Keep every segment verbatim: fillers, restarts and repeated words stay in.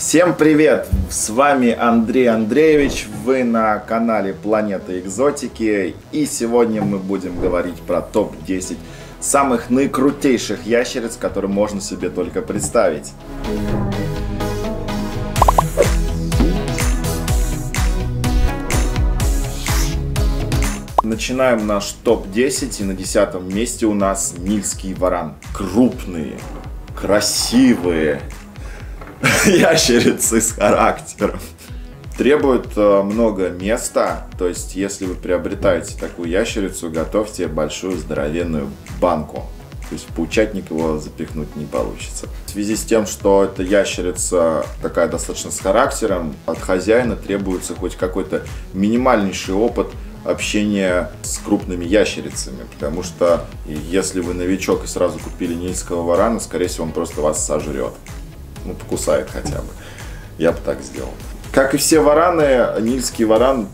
Всем привет! С вами Андрей Андреевич, вы на канале Планета Экзотики, и сегодня мы будем говорить про топ десять самых наикрутейших ящериц, которые можно себе только представить. Начинаем наш топ десять, и на десятом месте у нас Нильский варан. Крупные, красивые ящерицы с характером. Требует много места, то есть если вы приобретаете такую ящерицу, готовьте большую здоровенную банку. То есть в паучатник его запихнуть не получится. В связи с тем, что эта ящерица такая достаточно с характером, от хозяина требуется хоть какой-то минимальнейший опыт общения с крупными ящерицами, потому что если вы новичок и сразу купили нильского варана, скорее всего он просто вас сожрет. Ну, покусает хотя бы. Я бы так сделал. Как и все вараны, нильский варан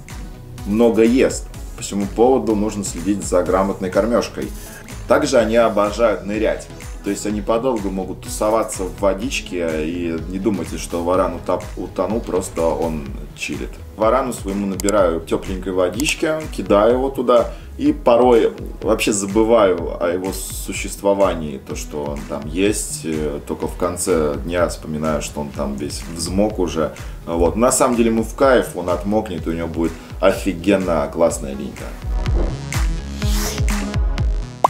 много ест. По всему поводу нужно следить за грамотной кормежкой. Также они обожают нырять. То есть они подолгу могут тусоваться в водичке. И не думайте, что варан утоп, утонул, просто он чилит. Варану своему набираю тепленькой водички, кидаю его туда. И порой вообще забываю о его существовании, то, что он там есть. Только в конце дня вспоминаю, что он там весь взмок уже. Вот. На самом деле ему в кайф, он отмокнет, и у него будет офигенно классная линька.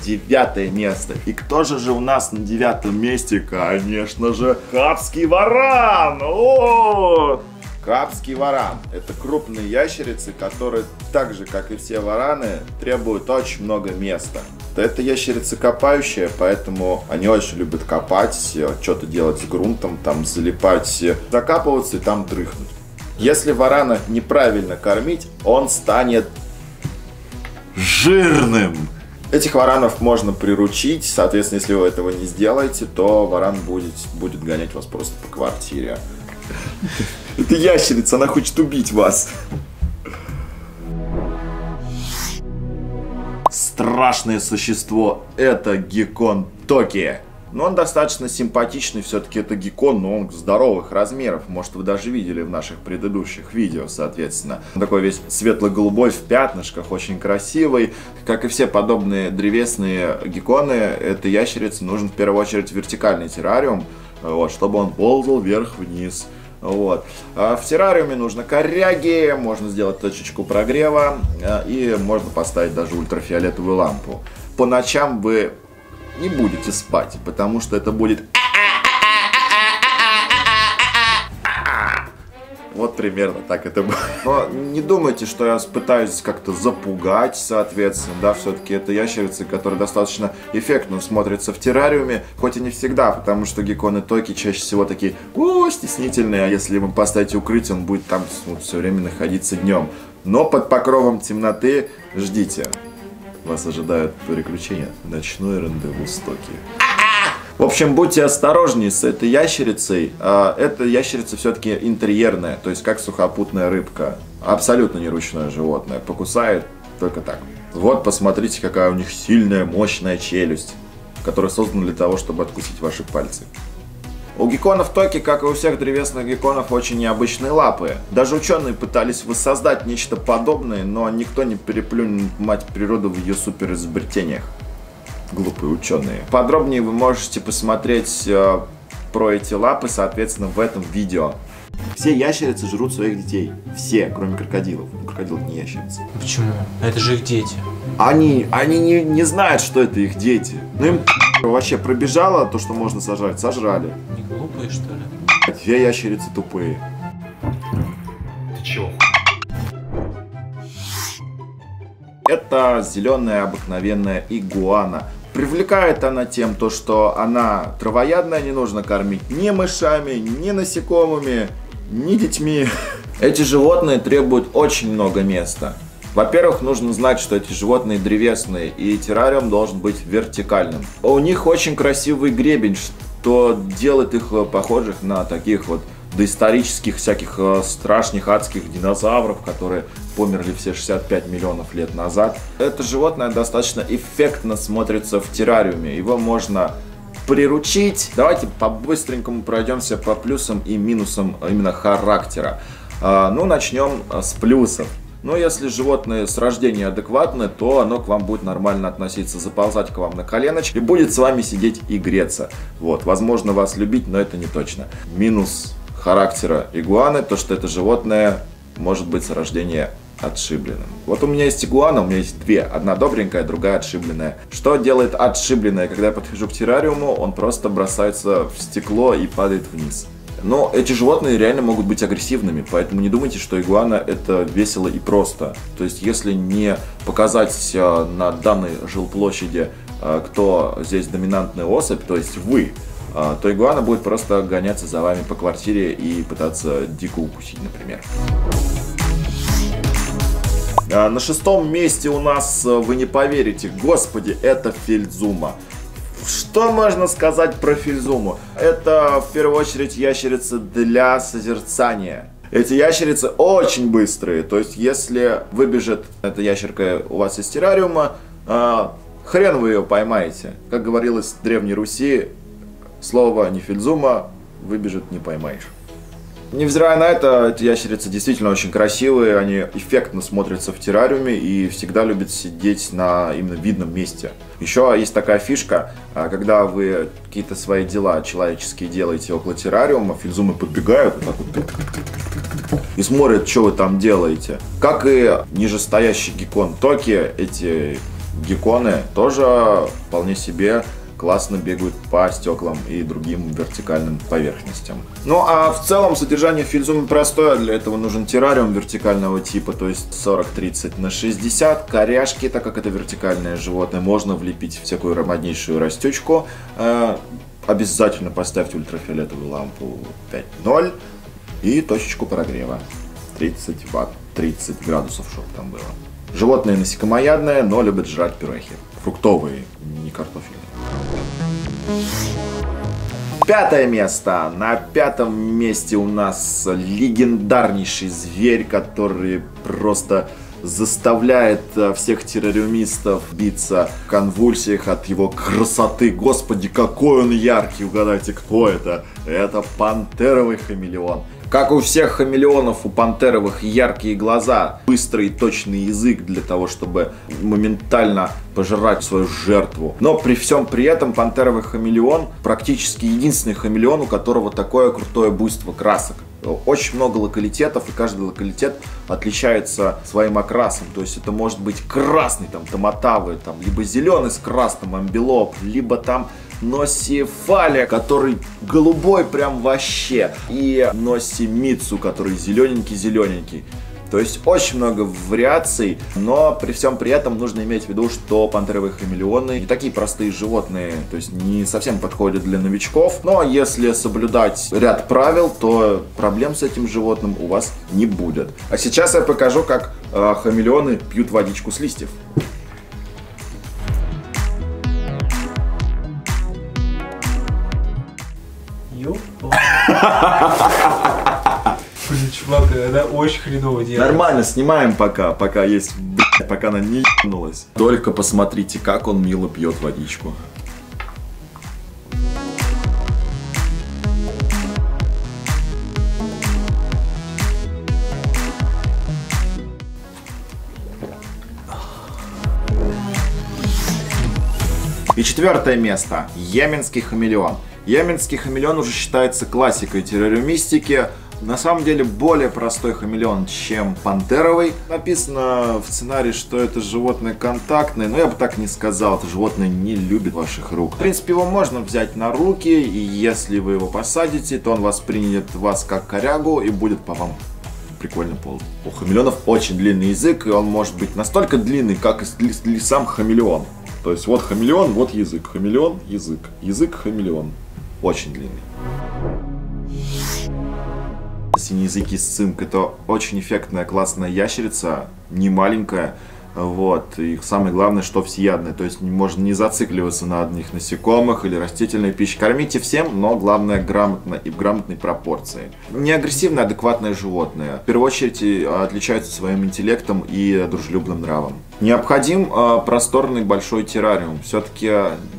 Девятое место. И кто же же у нас на девятом месте? Конечно же, Капский варан! О-о-о! Капский варан – это крупные ящерицы, которые, так же как и все вараны, требуют очень много места. Это ящерицы копающие, поэтому они очень любят копать, что-то делать с грунтом, там залипать, закапываться и там дрыхнуть. Если варана неправильно кормить, он станет жирным. Этих варанов можно приручить, соответственно, если вы этого не сделаете, то варан будет, будет гонять вас просто по квартире. Это ящерица, она хочет убить вас. Страшное существо – это геккон Токи. Но он достаточно симпатичный, все-таки это геккон, но он здоровых размеров. Может, вы даже видели в наших предыдущих видео, соответственно. Он такой весь светло-голубой, в пятнышках, очень красивый. Как и все подобные древесные гекконы, этой ящерице нужен в первую очередь вертикальный террариум, вот, чтобы он ползал вверх-вниз. Вот. В террариуме нужно коряги, можно сделать точечку прогрева и можно поставить даже ультрафиолетовую лампу. По ночам вы не будете спать, потому что это будет... Вот примерно так это было. Но не думайте, что я пытаюсь как-то запугать, соответственно, да, все-таки это ящерицы, которые достаточно эффектно смотрятся в террариуме, хоть и не всегда, потому что гекконы Токи чаще всего такие, о, стеснительные, а если ему поставить укрытие, он будет там вот, все время находиться днем. Но под покровом темноты ждите. Вас ожидают приключения. Ночное рандеву с Токи. В общем, будьте осторожнее с этой ящерицей. Эта ящерица все-таки интерьерная, то есть как сухопутная рыбка. Абсолютно не ручное животное. Покусает только так. Вот, посмотрите, какая у них сильная, мощная челюсть, которая создана для того, чтобы откусить ваши пальцы. У гекконов Токи, как и у всех древесных гекконов, очень необычные лапы. Даже ученые пытались воссоздать нечто подобное, но никто не переплюнет мать природу в ее суперизобретениях. Глупые ученые. Подробнее вы можете посмотреть э, про эти лапы, соответственно, в этом видео. Все ящерицы жрут своих детей. Все, кроме крокодилов. Крокодил не ящерица. Почему? Это же их дети. Они, они не, не знают, что это их дети. Ну им вообще пробежало то, что можно сожрать. Сожрали. Не глупые, что ли? Все ящерицы тупые. Ты чё? Это зеленая обыкновенная игуана. Привлекает она тем, то, что она травоядная, не нужно кормить ни мышами, ни насекомыми, ни детьми. Эти животные требуют очень много места. Во-первых, нужно знать, что эти животные древесные, и террариум должен быть вертикальным. У них очень красивый гребень, что делает их похожих на таких вот доисторических всяких страшных адских динозавров, которые померли все шестьдесят пять миллионов лет назад. Это животное достаточно эффектно смотрится в террариуме. Его можно приручить. Давайте по-быстренькому пройдемся по плюсам и минусам именно характера. Ну, начнем с плюсов. Но если животное с рождения адекватное, то оно к вам будет нормально относиться, заползать к вам на коленочки, будет с вами сидеть и греться. Вот, возможно, вас любить, но это не точно. Минус характера игуаны, то что это животное может быть с рождения отшибленным. Вот у меня есть игуана, у меня есть две. Одна добренькая, другая отшибленная. Что делает отшибленная? Когда я подхожу к террариуму, он просто бросается в стекло и падает вниз. Но эти животные реально могут быть агрессивными, поэтому не думайте, что игуана это весело и просто. То есть, если не показать на данной жилплощади, кто здесь доминантная особь, то есть вы, то игуана будет просто гоняться за вами по квартире и пытаться дико укусить, например. На шестом месте у нас, вы не поверите, господи, это Фельзума. Что можно сказать про Фельзуму? Это в первую очередь ящерица для созерцания. Эти ящерицы очень быстрые. То есть если выбежит эта ящерка у вас из террариума, э, хрен вы ее поймаете. Как говорилось в Древней Руси, слово не Фельзума, выбежит не поймаешь. Невзирая на это, эти ящерицы действительно очень красивые, они эффектно смотрятся в террариуме и всегда любят сидеть на именно видном месте. Еще есть такая фишка, когда вы какие-то свои дела человеческие делаете около террариума, фельзумы подбегают вот так вот, и смотрят, что вы там делаете. Как и нижестоящий геккон Токи, эти гекконы тоже вполне себе классно бегают по стеклам и другим вертикальным поверхностям. Ну а в целом содержание фельзумы простое. Для этого нужен террариум вертикального типа, то есть сорок тридцать на шестьдесят. Коряшки, так как это вертикальное животное, можно влепить в всякую ромоднейшую растечку. Обязательно поставьте ультрафиолетовую лампу пять ноль и точечку прогрева тридцать ватт, тридцать градусов, чтобы там было. Животное насекомоядное, но любит жрать пюрехи. Фруктовые, не картофельные. Пятое место. На пятом месте у нас легендарнейший зверь, который просто заставляет всех террариумистов биться в конвульсиях от его красоты. Господи, какой он яркий! Угадайте, кто это? Это пантеровый хамелеон. Как у всех хамелеонов, у пантеровых яркие глаза, быстрый и точный язык для того, чтобы моментально пожрать свою жертву. Но при всем при этом пантеровый хамелеон практически единственный хамелеон, у которого такое крутое буйство красок. Очень много локалитетов, и каждый локалитет отличается своим окрасом. То есть это может быть красный, там, томатавый, там, либо зеленый с красным, амбилоп, либо там носифалия, который голубой прям вообще, и носимицу, который зелененький-зелененький. То есть очень много вариаций, но при всем при этом нужно иметь в виду, что пантеровые хамелеоны не такие простые животные, то есть не совсем подходят для новичков. Но если соблюдать ряд правил, то проблем с этим животным у вас не будет. А сейчас я покажу, как э, хамелеоны пьют водичку с листьев. Блин, чувак, она очень хреново делает. Нормально, снимаем пока, пока есть, блядь, пока она не ебнулась. Только посмотрите, как он мило пьет водичку. И четвертое место. Йеменский хамелеон. Йеменский хамелеон уже считается классикой террариумистики. На самом деле более простой хамелеон, чем пантеровый. Написано в сценарии, что это животное контактное, но я бы так не сказал, это животное не любит ваших рук. В принципе, его можно взять на руки, и если вы его посадите, то он воспринят вас как корягу и будет по вам прикольно ползать. У хамелеонов очень длинный язык, и он может быть настолько длинный, как и сам хамелеон. То есть вот хамелеон, вот язык, хамелеон, язык, язык, хамелеон. Очень длинный. Синеязыкий сцинк — это очень эффектная классная ящерица, не маленькая, Вот. И самое главное, что всеядные. То есть можно не зацикливаться на одних насекомых или растительной пище. Кормите всем, но главное грамотно и в грамотной пропорции. Не агрессивные, адекватные животные. В первую очередь отличаются своим интеллектом и дружелюбным нравом. Необходим просторный большой террариум. Все-таки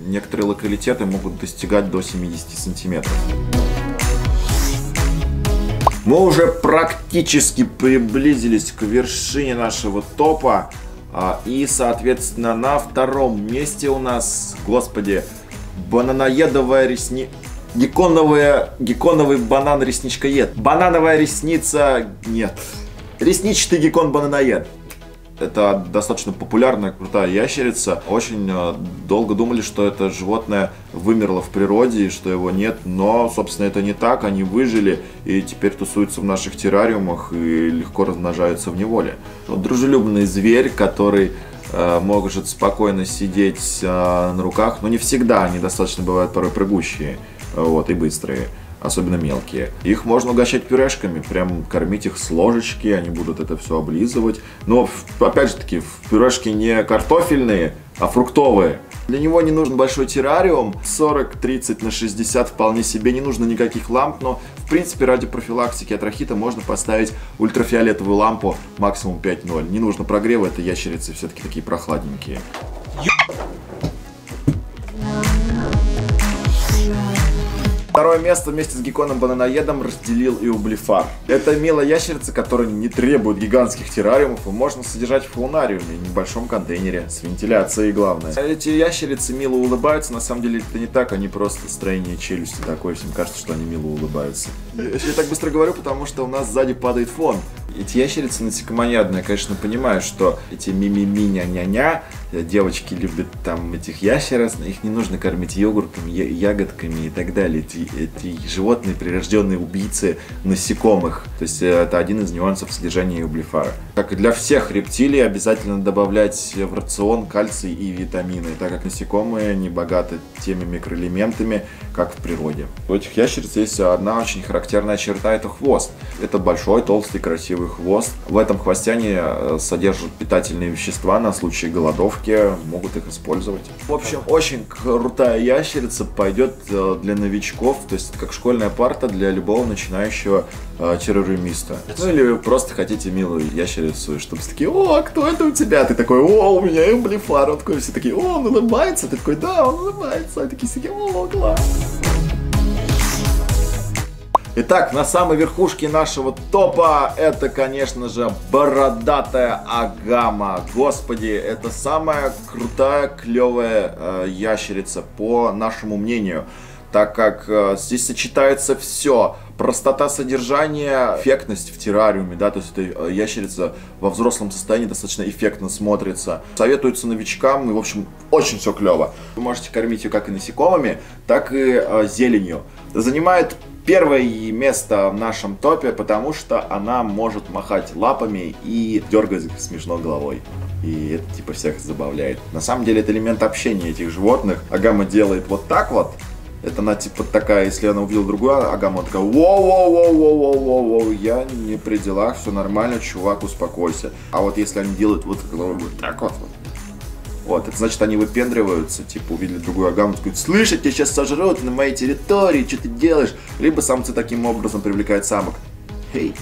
некоторые локалитеты могут достигать до семидесяти сантиметров. Мы уже практически приблизились к вершине нашего топа. И, соответственно, на втором месте у нас, господи, бананоедовая ресница, гекконовая, гекконовый банан ресничкоед, банановая ресница, нет, ресничный геккон бананоед. Это достаточно популярная, крутая ящерица. Очень долго думали, что это животное вымерло в природе, и что его нет. Но, собственно, это не так. Они выжили и теперь тусуются в наших террариумах и легко размножаются в неволе. Вот дружелюбный зверь, который э, может спокойно сидеть э, на руках. Но не всегда. Они достаточно бывают порой прыгущие э, вот, и быстрые. Особенно мелкие. Их можно угощать пюрешками, прям кормить их с ложечки, они будут это все облизывать. Но, опять же таки, пюрешки не картофельные, а фруктовые. Для него не нужен большой террариум, сорок тридцать на шестьдесят вполне себе, не нужно никаких ламп, но, в принципе, ради профилактики артрахита можно поставить ультрафиолетовую лампу максимум пять ноль. Не нужно прогрева, это ящерицы все-таки такие прохладненькие. Второе место вместе с гекконом бананоедом разделил и Эублефар. Это милая ящерица, которая не требует гигантских террариумов, и можно содержать в флонариуме, в небольшом контейнере с вентиляцией, главное. Эти ящерицы мило улыбаются, на самом деле это не так, они просто строение челюсти такое, всем кажется, что они мило улыбаются. Я так быстро говорю, потому что у нас сзади падает фон. Эти ящерицы насекомоядные, я, конечно, понимаю, что эти ми-ми-ми-ня-ня-ня, девочки любят там этих ящериц, их не нужно кормить йогуртом, ягодками и так далее. Эти, эти животные прирожденные убийцы насекомых. То есть это один из нюансов содержания Эублефара. Как и для всех рептилий, обязательно добавлять в рацион кальций и витамины, так как насекомые не богаты теми микроэлементами, как в природе. У этих ящериц есть одна очень характерная черта – это хвост. Это большой, толстый, красивый хвост. В этом хвосте они содержат питательные вещества на случай голодовки, могут их использовать. В общем, очень крутая ящерица, пойдет для новичков, то есть как школьная парта для любого начинающего террариумиста. Ну или вы просто хотите милую ящерицу, чтобы все такие: о, кто это у тебя? Ты такой: о, у меня Эублефар. Он такой, все такие: о, он улыбается. Ты такой: да, он улыбается. Они такие: о, класс. Итак, на самой верхушке нашего топа это, конечно же, бородатая агама. Господи, это самая крутая, клевая э, ящерица, по нашему мнению. Так как э, здесь сочетается все. Простота содержания, эффектность в террариуме, да, то есть эта ящерица во взрослом состоянии достаточно эффектно смотрится. Советуется новичкам, и, в общем, очень все клево. Вы можете кормить ее как и насекомыми, так и э, зеленью. Занимает первое место в нашем топе, потому что она может махать лапами и дергать смешно головой. И это типа всех забавляет. На самом деле это элемент общения этих животных. Агама делает вот так вот. Это она типа такая, если она увидела другую агаму, такая: воу-воу-воу-воу-воу-воу-воу, я не при делах, все нормально, чувак, успокойся. А вот если они делают вот головой вот так вот, вот, это значит, они выпендриваются, типа увидели другую агаму, говорят: слышь, тебя сейчас сожрут на моей территории, что ты делаешь? Либо самцы таким образом привлекают самок. Эй,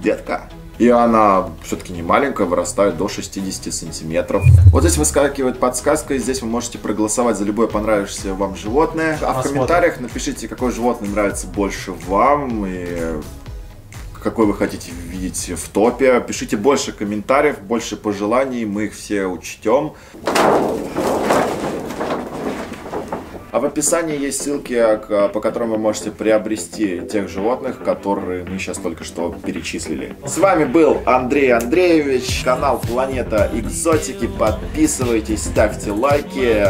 детка. И она все-таки не маленькая, вырастает до шестидесяти сантиметров. Вот здесь выскакивает подсказка, и здесь вы можете проголосовать за любое понравившееся вам животное. А в комментариях напишите, какое животное нравится больше вам, и какой вы хотите видеть в топе. Пишите больше комментариев, больше пожеланий, мы их все учтем. А в описании есть ссылки, по которым вы можете приобрести тех животных, которые мы сейчас только что перечислили. С вами был Андрей Андреевич, канал Планета Экзотики. Подписывайтесь, ставьте лайки.